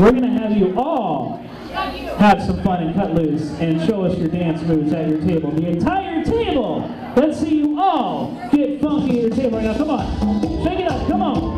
We're going to have you all have some fun and cut loose and show us your dance moves at your table. The entire table. Let's see you all get funky at your table right now. Come on. Shake it up. Come on.